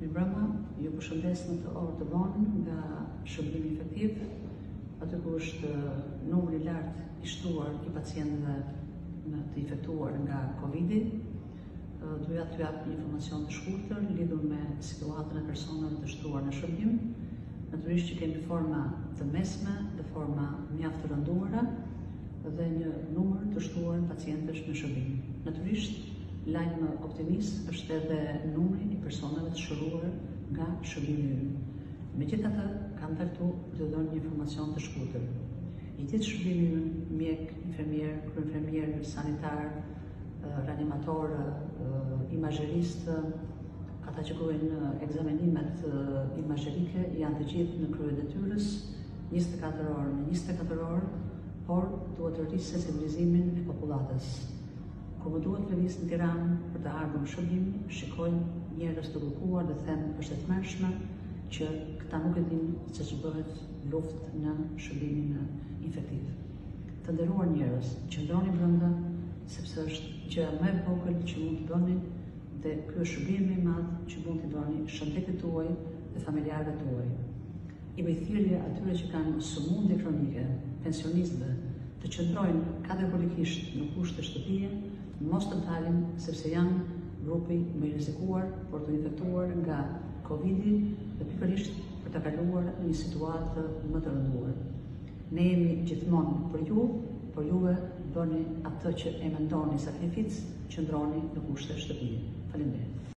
Mbrëma, ju përshëndes në të orë të vonë nga shërbimi efektiv, aty ku është numri i lartë i shtuar i pacientëve të infektuar nga COVID-i. Doja t'ju jap një informacion të shkurtër lidhur me situatën e personave të shtuar në shërbim. Natyrisht që kemi forma të mesme dhe forma mjaft të rënduara dhe një numër të shtuar pacientësh në shërbim. Natyrisht lajm optimist është edhe numri i personave të shëruar nga shërbimi ynë. Megjithatë, kam vërtetu të dhënë një informacion të shkurtër. I gjithë shërbimi ynë, mjek, infermier, kryenfermier, sanitar, reanimator, imazherist, ata që kryejnë ekzamenimet imazherike janë të gjithë në krye detyrës 24 orë në 24 orë, por duhet të rrisë sensibilizimin e popullatës. Kur më duhet të vijnë në Tiranë për të ardhur në shërbim, shikojnë njerëz të bukuar dhe thënë është e tmerrshme që këta nuk e dinë se ç'bëhet luftë në shërbimin infektiv. Të nderuar njerëz, qëndroni brenda sepse është gjëja më e vogël që mund të bëni dhe ky është shërbimi i madh që mund t'i bëni shëndetit tuaj dhe familjarëve tuaj. I bëj thirrje atyre që kanë sëmundje kronike, pensionistëve, të qëndrojnë kategorikisht në kushte shtëpie, mos të dalin sepse janë grupi më i rrezikuar për të infektuar nga COVID-i dhe pikërisht për të kaluar një situatë më të rënduar. Ne jemi gjithmonë për ju, por juve bëni atë që e mendoni sakrificë, qëndroni në kushte shtëpie. Faleminderit.